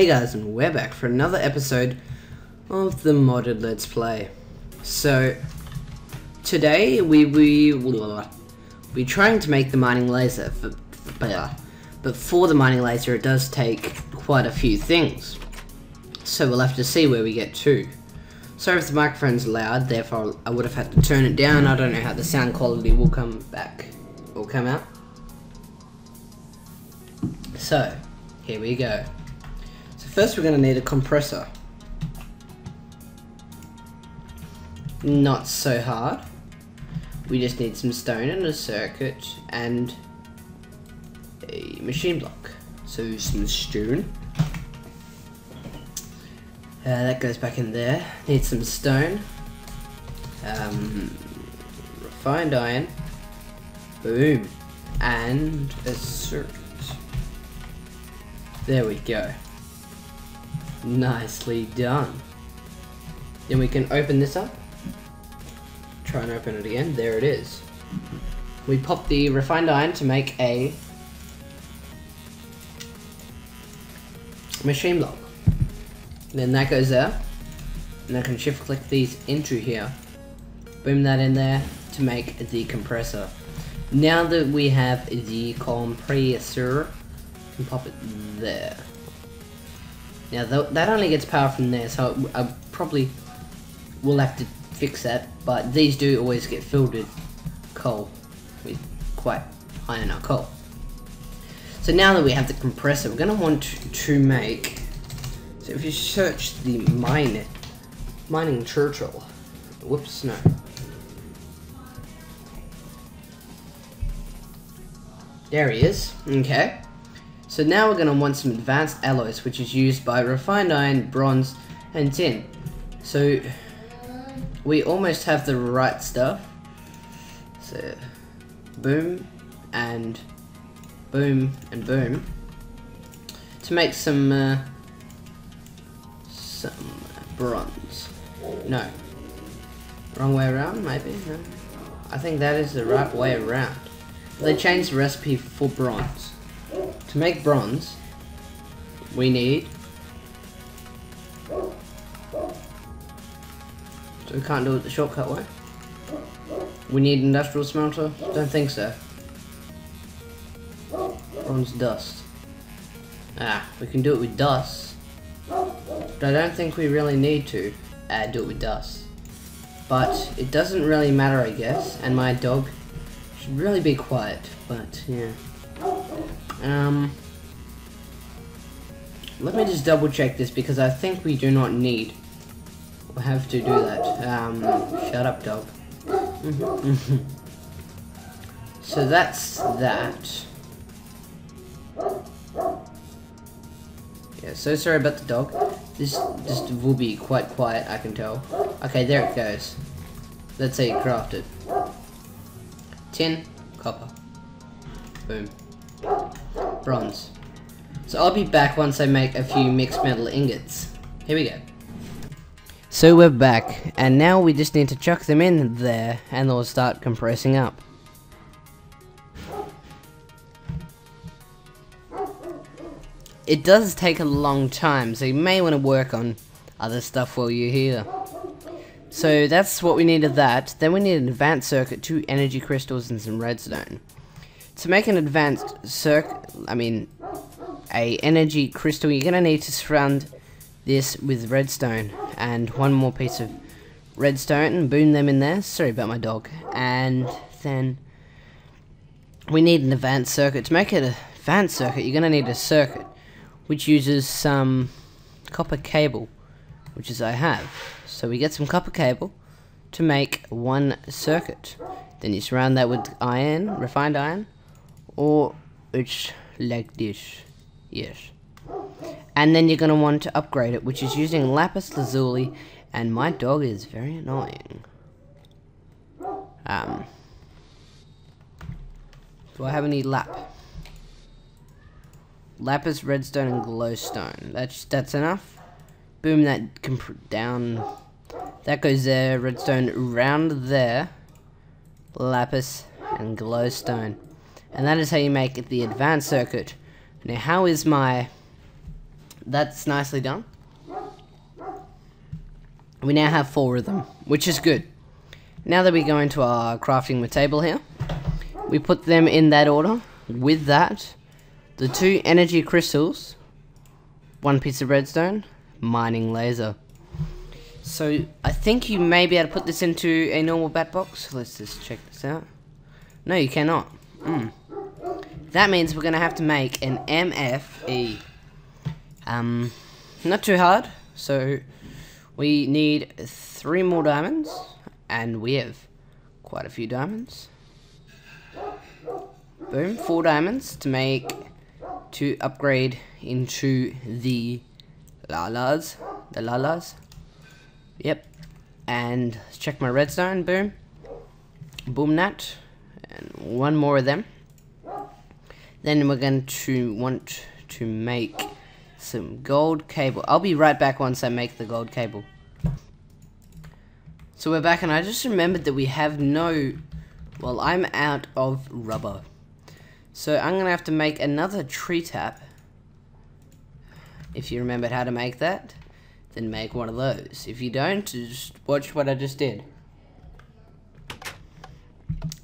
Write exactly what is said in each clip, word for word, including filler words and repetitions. Hey guys, and we're back for another episode of the modded Let's Play. So today we we we're trying to make the mining laser, for, for, but for the mining laser it does take quite a few things. So we'll have to see where we get to. Sorry if the microphone's loud, therefore I would have had to turn it down. I don't know how the sound quality will come back or come out. So here we go. First we're going to need a compressor. Not so hard. We just need some stone and a circuit and a machine block. So some stone. Uh, that goes back in there. Need some stone. Um, refined iron. Boom. And a circuit. There we go. Nicely done. Then we can open this up. Try and open it again. There it is. We pop the refined iron to make a machine block. Then that goes there. And I can shift click these into here. Boom that in there to make the compressor. Now that we have the compressor, we can pop it there. Now that only gets power from there, so I probably will have to fix that, but these do always get filled with coal, with quite high in our coal. So now that we have the compressor, we're going to want to make, so if you search the mine, mining turtle, whoops, no. There he is, okay. So now we're going to want some advanced alloys, which is used by refined iron, bronze, and tin. So we almost have the right stuff. So boom, and boom, and boom. To make some, uh, some bronze. No. Wrong way around, maybe? No. I think that is the right way around. They changed the recipe for bronze. To make bronze, we need, so we can't do it the shortcut way. We need industrial smelter? Don't think so. Bronze dust. Ah, we can do it with dust, but I don't think we really need to uh, do it with dust. But it doesn't really matter, I guess, and my dog should really be quiet, but yeah. Um, let me just double check this because I think we do not need or have to do that. Um, shut up, dog. So that's that. Yeah, so sorry about the dog. This just will be quite quiet, I can tell. Okay, there it goes. That's how you craft it. Tin, copper. Boom. Bronze. So I'll be back once I make a few mixed metal ingots. Here we go. So we're back, and now we just need to chuck them in there and they'll start compressing up. It does take a long time, so you may want to work on other stuff while you're here. So that's what we need of that. Then we need an advanced circuit, two energy crystals and some redstone. To make an advanced circ, I mean, a energy crystal, you're going to need to surround this with redstone. And one more piece of redstone, and boom them in there. Sorry about my dog. And then we need an advanced circuit. To make an advanced circuit, you're going to need a circuit, which uses some copper cable, which is I have. So we get some copper cable to make one circuit. Then you surround that with iron, refined iron. Or it's like this, yes. And then you're going to want to upgrade it, which is using lapis lazuli, and my dog is very annoying. Um, do I have any lap? Lapis, redstone, and glowstone. That's that's enough. Boom, that comp down. That goes there. Redstone round there. Lapis and glowstone. And that is how you make the advanced circuit. Now, how is my that's nicely done. We now have four of them, which is good. Now that we go into our crafting with table here, we put them in that order. With that, the two energy crystals, one piece of redstone, mining laser. So I think you may be able to put this into a normal bat box. Let's just check this out. No, you cannot. Mm. That means we're going to have to make an M F E. Um, not too hard. So we need three more diamonds, and we have quite a few diamonds. Boom, four diamonds to make, to upgrade into the lalas, the lalas. Yep, and let's check my redstone. Boom, boom that, and one more of them. Then we're going to want to make some gold cable. I'll be right back once I make the gold cable. So we're back, and I just remembered that we have no, well, I'm out of rubber. So I'm going to have to make another tree tap. If you remembered how to make that, then make one of those. If you don't, just watch what I just did,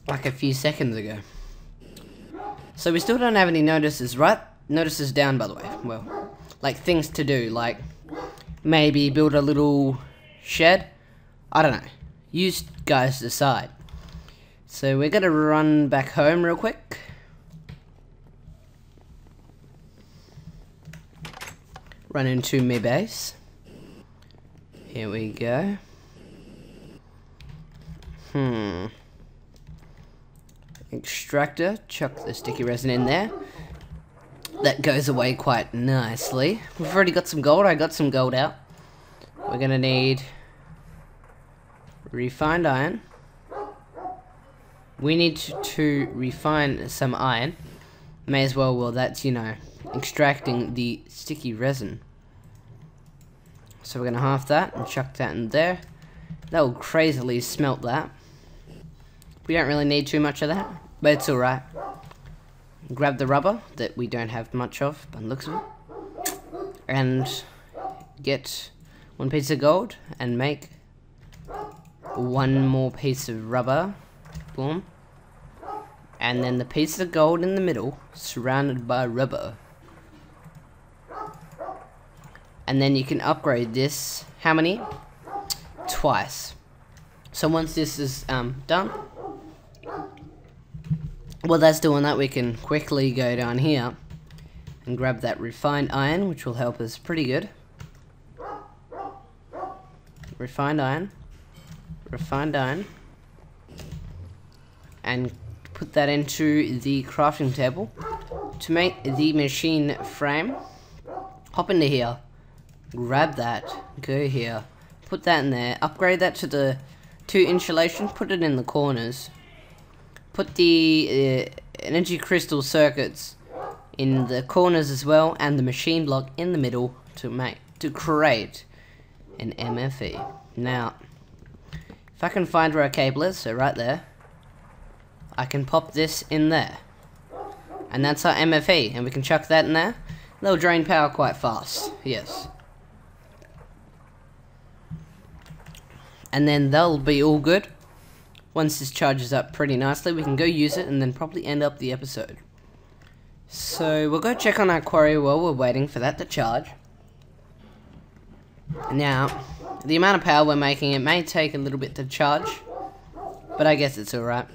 like a few seconds ago. So we still don't have any notices, right? Notices down, by the way. Well, like things to do, like maybe build a little shed. I don't know. You guys decide. So we're going to run back home real quick. Run into my base. Here we go. Hmm. Extractor. Chuck the sticky resin in there. That goes away quite nicely. We've already got some gold. I got some gold out. We're going to need refined iron. We need to, to refine some iron. May as well. Well, that's, you know, extracting the sticky resin. So we're going to half that and chuck that in there. That will crazily smelt that. We don't really need too much of that, but it's alright. Grab the rubber that we don't have much of, by the looks of it. And get one piece of gold and make one more piece of rubber. Boom. And then the piece of gold in the middle, surrounded by rubber. And then you can upgrade this, how many? Twice. So once this is um, done, well, that's doing that, we can quickly go down here and grab that refined iron, which will help us pretty good. Refined iron. Refined iron. And put that into the crafting table to make the machine frame. Hop into here. Grab that. Go here. Put that in there. Upgrade that to the two insulation. Put it in the corners. Put the uh, energy crystal circuits in the corners as well, and the machine block in the middle to make to create an M F E. Now, if I can find where our cable is, so right there, I can pop this in there, and that's our M F E, and we can chuck that in there. They'll drain power quite fast, yes. And then they'll be all good. Once this charges up pretty nicely, we can go use it and then probably end up the episode. So we'll go check on our quarry while we're waiting for that to charge. Now, the amount of power we're making, it may take a little bit to charge, but I guess it's alright.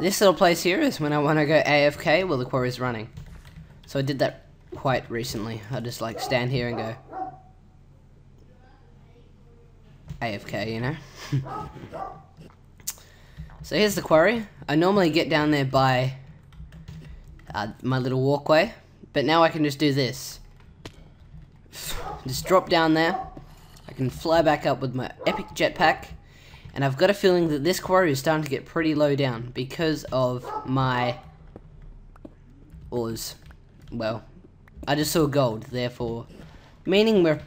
This little place here is when I want to go A F K while the quarry's running. So I did that quite recently. I just like stand here and go A F K, you know. So here's the quarry. I normally get down there by uh, my little walkway, but now I can just do this. Just drop down there. I can fly back up with my epic jetpack, and I've got a feeling that this quarry is starting to get pretty low down because of my ores. Well, I just saw gold, therefore, meaning we're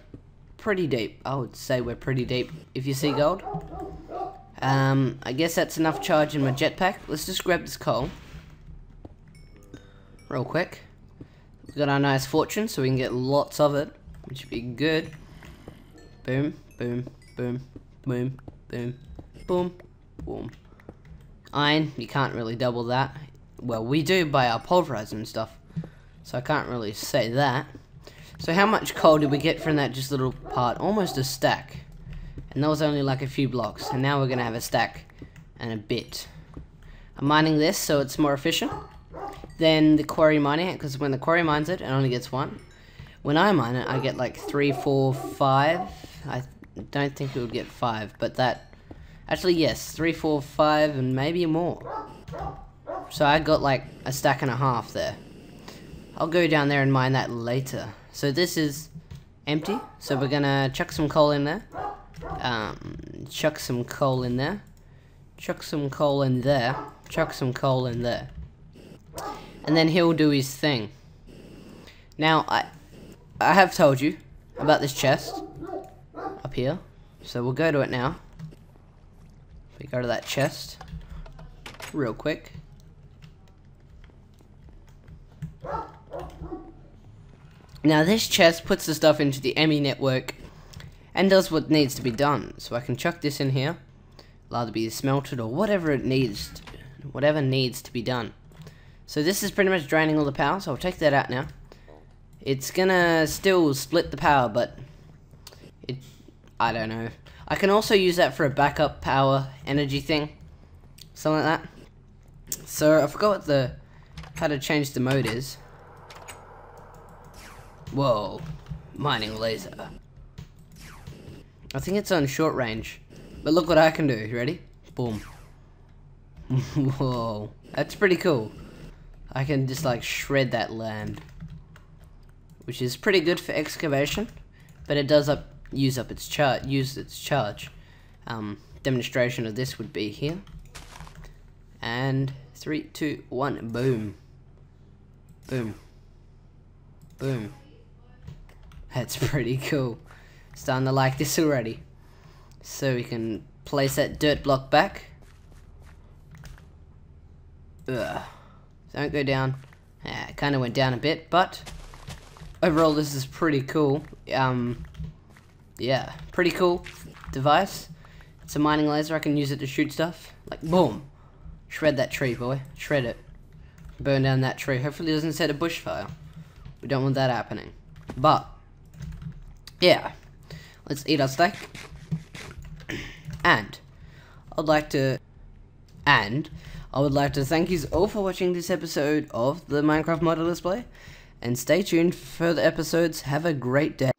pretty deep. I would say we're pretty deep if you see gold. Um, I guess that's enough charge in my jetpack. Let's just grab this coal real quick. We've got our nice fortune, so we can get lots of it. which would be good. Boom, boom, boom, boom, boom, boom, boom. Iron, you can't really double that. Well, we do by our pulverizer and stuff, so I can't really say that. So how much coal did we get from that just little part? Almost a stack. And that was only like a few blocks. And now we're going to have a stack and a bit. I'm mining this so it's more efficient than the quarry mining it, because when the quarry mines it, it only gets one. When I mine it, I get like three, four, five. I don't think it would get five, but that... Actually, yes, three, four, five, and maybe more. So I got like a stack and a half there. I'll go down there and mine that later. So this is empty, so we're gonna chuck some coal in there. Um, chuck some coal in there. Chuck some coal in there. Chuck some coal in there. And then he'll do his thing. Now, I, I have told you about this chest up here, so we'll go to it now. We go to that chest real quick. Now this chest puts the stuff into the E M I network and does what needs to be done. So I can chuck this in here, allowed to be smelted or whatever it needs, to, whatever needs to be done. So this is pretty much draining all the power, so I'll take that out now. It's gonna still split the power, but it, I don't know. I can also use that for a backup power energy thing, something like that. So I forgot what the, how to change the mode is. Whoa, mining laser. I think it's on short range, but look what I can do. You ready? Boom. Whoa, that's pretty cool. I can just like shred that land, which is pretty good for excavation, but it does up use up its char use its charge. Um, demonstration of this would be here, and three, two, one, boom, boom, boom. That's pretty cool. Starting to like this already. So we can place that dirt block back. Ugh. Don't go down. Yeah, it kind of went down a bit, but overall this is pretty cool. Um, yeah, pretty cool device. It's a mining laser. I can use it to shoot stuff. Like, boom. Shred that tree, boy. Shred it. Burn down that tree. Hopefully it doesn't set a bushfire. We don't want that happening. But yeah, let's eat our steak, and I'd like to, and I would like to thank you all for watching this episode of the Minecraft Model Display, and stay tuned for further episodes. Have a great day.